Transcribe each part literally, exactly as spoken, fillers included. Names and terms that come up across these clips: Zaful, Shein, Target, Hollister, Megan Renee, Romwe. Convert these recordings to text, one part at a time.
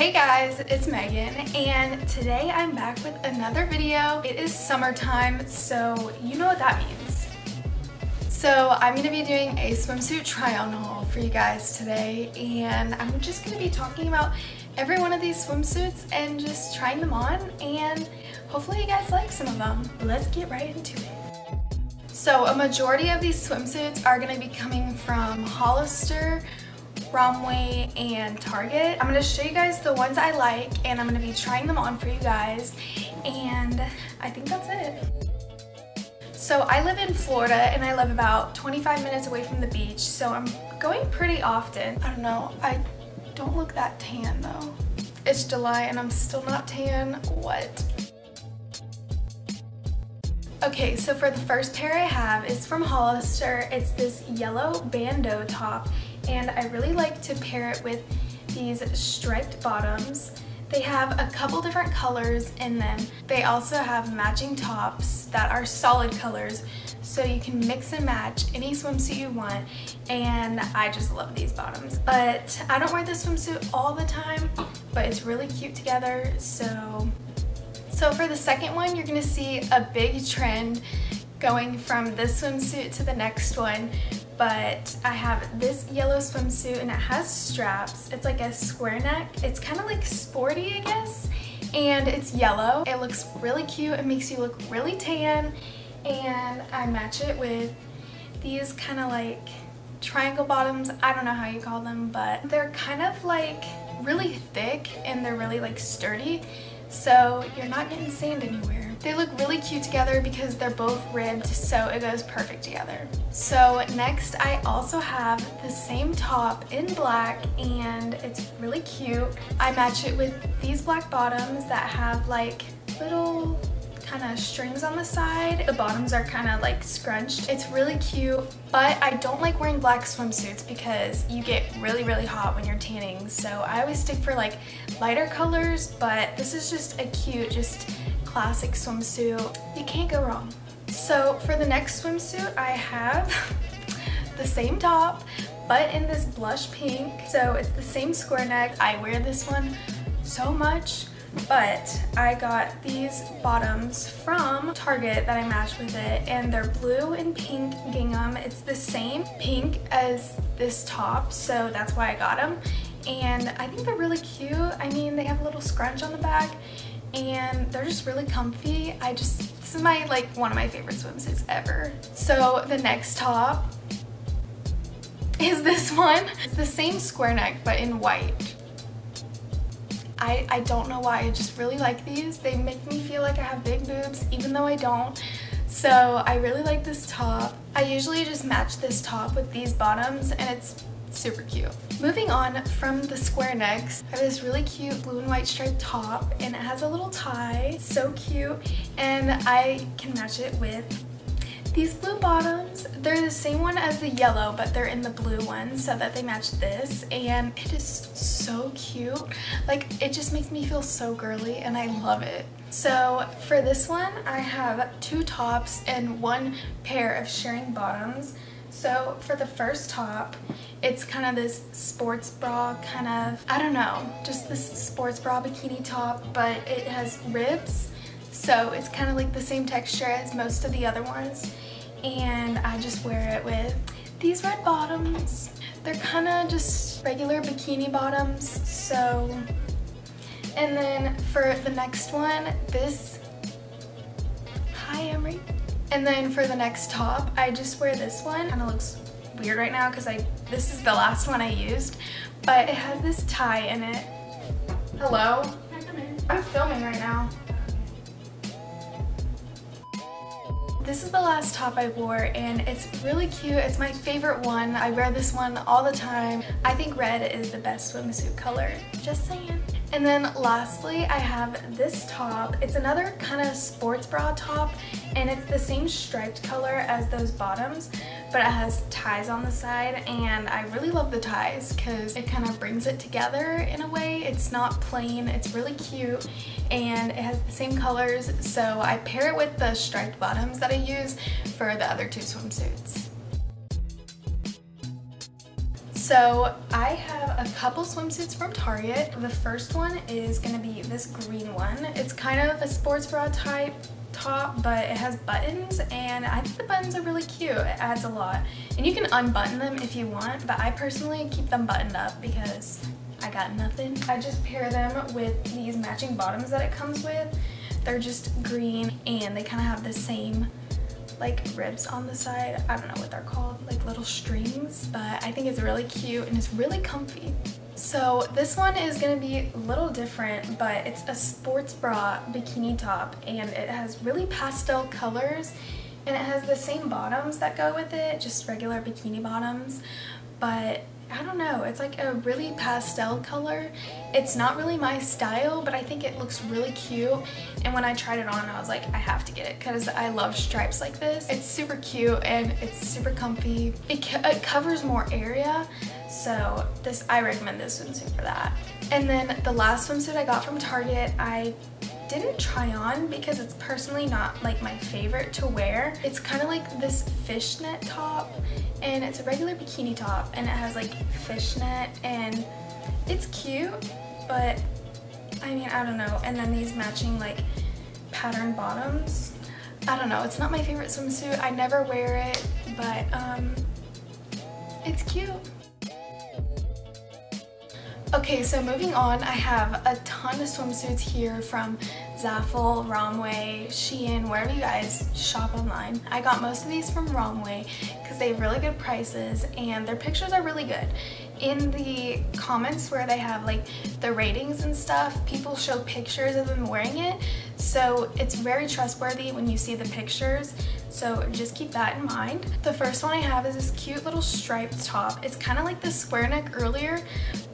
Hey guys, it's Megan, and today I'm back with another video. It is summertime, so you know what that means. So I'm going to be doing a swimsuit try-on haul for you guys today, and I'm just going to be talking about every one of these swimsuits and just trying them on, and hopefully you guys like some of them. Let's get right into it. So a majority of these swimsuits are going to be coming from Hollister, Romwe, and Target. I'm going to show you guys the ones I like, and I'm going to be trying them on for you guys, and I think that's it. So I live in Florida, and I live about twenty-five minutes away from the beach, so I'm going pretty often. I don't know, I don't look that tan though. It's July and I'm still not tan, what? Okay, so for the first pair I have is from Hollister. It's this yellow bandeau top, and I really like to pair it with these striped bottoms. They have a couple different colors in them. They also have matching tops that are solid colors, so you can mix and match any swimsuit you want, and I just love these bottoms. But I don't wear this swimsuit all the time, but it's really cute together, so. So for the second one, you're gonna see a big trend going from this swimsuit to the next one, but I have this yellow swimsuit, and it has straps. It's like a square neck. It's kind of like sporty, I guess, and it's yellow. It looks really cute. It makes you look really tan, and I match it with these kind of like triangle bottoms. I don't know how you call them, but they're kind of like really thick, and they're really like sturdy, so you're not getting sand anywhere. They look really cute together because they're both ribbed, so it goes perfect together. So next I also have the same top in black, and it's really cute. I match it with these black bottoms that have like little kind of strings on the side. The bottoms are kind of like scrunched. It's really cute, but I don't like wearing black swimsuits because you get really really hot when you're tanning, so I always stick for like lighter colors, but this is just a cute, just classic swimsuit. You can't go wrong. So for the next swimsuit I have the same top, but in this blush pink. So it's the same square neck. I wear this one so much, but I got these bottoms from Target that I matched with it, and they're blue and pink gingham. It's the same pink as this top, so that's why I got them, and I think they're really cute. I mean, they have a little scrunch on the back, and they're just really comfy. I just, this is my, like, one of my favorite swimsuits ever. So the next top is this one. It's the same square neck, but in white. I, I don't know why, I just really like these. They make me feel like I have big boobs, even though I don't. So I really like this top. I usually just match this top with these bottoms, and it's super cute. Moving on from the square necks, I have this really cute blue and white striped top, and it has a little tie. It's so cute, and I can match it with these blue bottoms. They're the same one as the yellow, but they're in the blue one so that they match this, and it is so cute. Like, it just makes me feel so girly, and I love it. So for this one, I have two tops and one pair of shearing bottoms. So for the first top, it's kind of this sports bra kind of, I don't know, just this sports bra bikini top, but it has ribs, so it's kind of like the same texture as most of the other ones, and I just wear it with these red bottoms. They're kind of just regular bikini bottoms, so. And then for the next one, this, hi Emery. And then for the next top, I just wear this one. Kind of looks weird right now because I this is the last one I used, but it has this tie in it. Hello? Can I come in? I'm filming right now. This is the last top I wore, and it's really cute. It's my favorite one. I wear this one all the time. I think red is the best swimsuit color. Just saying. And then lastly, I have this top. It's another kind of sports bra top, and it's the same striped color as those bottoms, but it has ties on the side, and I really love the ties because it kind of brings it together in a way. It's not plain, it's really cute, and it has the same colors, so I pair it with the striped bottoms that I use for the other two swimsuits. So I have a couple swimsuits from Target. The first one is gonna be this green one. It's kind of a sports bra type top, but it has buttons, and I think the buttons are really cute. It adds a lot, and you can unbutton them if you want, but I personally keep them buttoned up because I got nothing. I just pair them with these matching bottoms that it comes with. They're just green, and they kind of have the same like ribs on the side. I don't know what they're called, like little strings, but I think it's really cute and it's really comfy. So this one is gonna be a little different, but it's a sports bra bikini top, and it has really pastel colors, and it has the same bottoms that go with it, just regular bikini bottoms, but I don't know, it's like a really pastel color. It's not really my style, but I think it looks really cute, and when I tried it on I was like, I have to get it because I love stripes like this. It's super cute and it's super comfy. It, co it covers more area, so this I recommend this swimsuit for that. And then the last swimsuit I got from Target, I didn't try on because it's personally not like my favorite to wear. It's kind of like this fishnet top, and it's a regular bikini top, and it has like fishnet, and it's cute, but I mean, I don't know. And then these matching like pattern bottoms. I don't know, it's not my favorite swimsuit. I never wear it, but um it's cute. Okay, so moving on, I have a ton of swimsuits here from Zaful, Romwe, Shein, wherever you guys shop online. I got most of these from Romwe because they have really good prices and their pictures are really good. In the comments where they have like the ratings and stuff, people show pictures of them wearing it, so it's very trustworthy when you see the pictures, so just keep that in mind. The first one I have is this cute little striped top. It's kind of like the square neck earlier,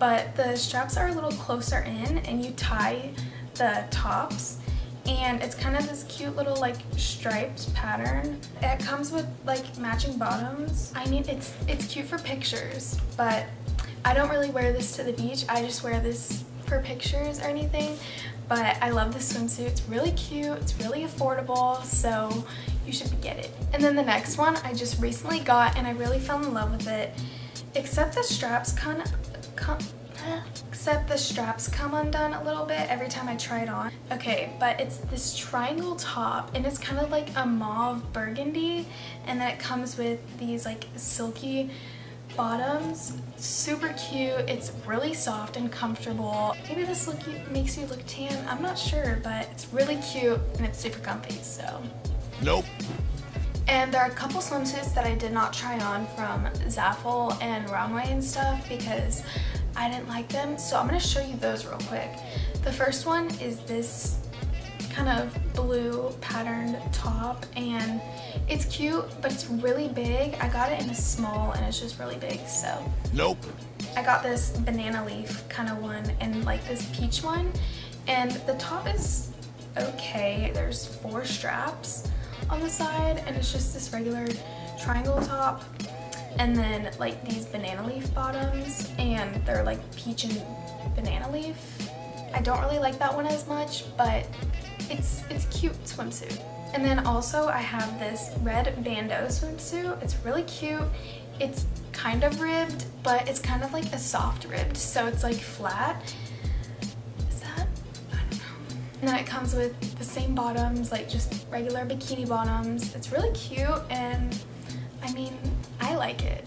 but the straps are a little closer in and you tie the tops, and it's kind of this cute little like striped pattern. It comes with like matching bottoms. I mean, it's it's cute for pictures, but I don't really wear this to the beach. I just wear this for pictures or anything, but I love this swimsuit. It's really cute, it's really affordable, so you should get it. And then the next one I just recently got, and I really fell in love with it, except the straps kind of come except the straps come undone a little bit every time I try it on. Okay, but it's this triangle top, and it's kind of like a mauve burgundy, and then it comes with these like silky bottoms. Super cute, it's really soft and comfortable. Maybe this look makes you look tan, I'm not sure, but it's really cute and it's super comfy, so. Nope. And there are a couple swimsuits that I did not try on from Zaful and Romwe and stuff because I didn't like them, so I'm gonna show you those real quick. The first one is this kind of blue patterned top, and it's cute, but it's really big. I got it in a small, and it's just really big, so. Nope. I got this banana leaf kind of one and like this peach one, and the top is okay. There's four straps on the side, and it's just this regular triangle top, and then like these banana leaf bottoms, and they're like peach and banana leaf. I don't really like that one as much, but it's it's cute swimsuit. And then also I have this red bandeau swimsuit. It's really cute. It's kind of ribbed, but it's kind of like a soft ribbed, so it's like flat. Is that? I don't know. And then it comes with the same bottoms, like just regular bikini bottoms. It's really cute, and I mean, I like it.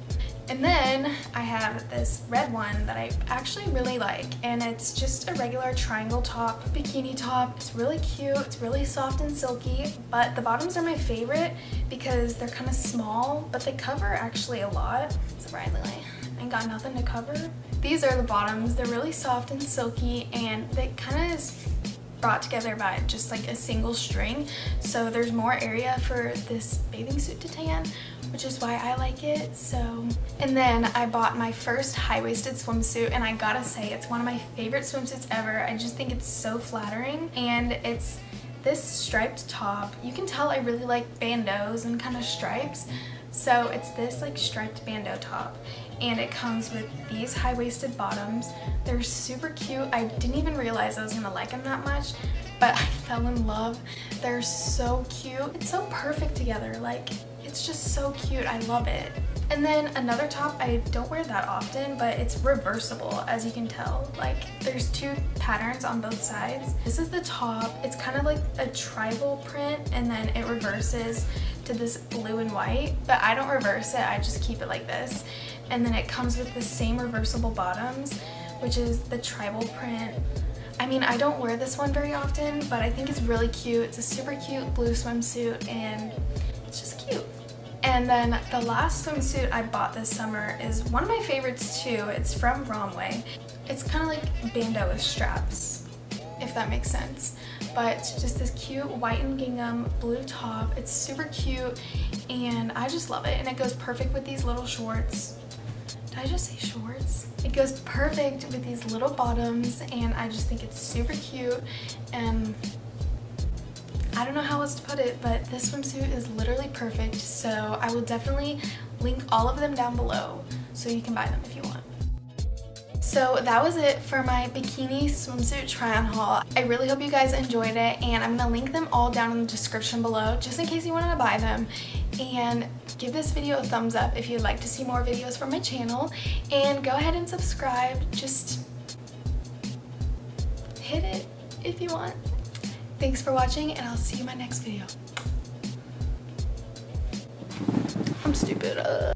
And then I have this red one that I actually really like, and it's just a regular triangle top, bikini top. It's really cute, it's really soft and silky, but the bottoms are my favorite because they're kind of small, but they cover actually a lot. Surprisingly, I ain't got nothing to cover. These are the bottoms, they're really soft and silky, and they kind of is brought together by just like a single string, so there's more area for this bathing suit to tan, which is why I like it, so. And then I bought my first high-waisted swimsuit, and I gotta say, it's one of my favorite swimsuits ever. I just think it's so flattering, and it's this striped top. You can tell I really like bandeaus and kind of stripes, so it's this like striped bandeau top, and it comes with these high-waisted bottoms. They're super cute. I didn't even realize I was gonna like them that much, but I fell in love. They're so cute. It's so perfect together, like, it's just so cute. I love it. And then another top, I don't wear that often, but it's reversible, as you can tell. Like, there's two patterns on both sides. This is the top. It's kind of like a tribal print, and then it reverses to this blue and white. But I don't reverse it, I just keep it like this. And then it comes with the same reversible bottoms, which is the tribal print. I mean, I don't wear this one very often, but I think it's really cute. It's a super cute blue swimsuit, and it's just cute. And then the last swimsuit I bought this summer is one of my favorites too. It's from Romwe. It's kind of like bandeau with straps, if that makes sense. But it's just this cute white and gingham blue top. It's super cute and I just love it. And it goes perfect with these little shorts. Did I just say shorts? It goes perfect with these little bottoms, and I just think it's super cute. And I don't know how else to put it, but this swimsuit is literally perfect, so I will definitely link all of them down below so you can buy them if you want. So that was it for my bikini swimsuit try-on haul. I really hope you guys enjoyed it, and I'm gonna link them all down in the description below just in case you wanted to buy them. And give this video a thumbs up if you'd like to see more videos from my channel, and go ahead and subscribe. Just hit it if you want. Thanks for watching, and I'll see you in my next video. I'm stupid. Uh.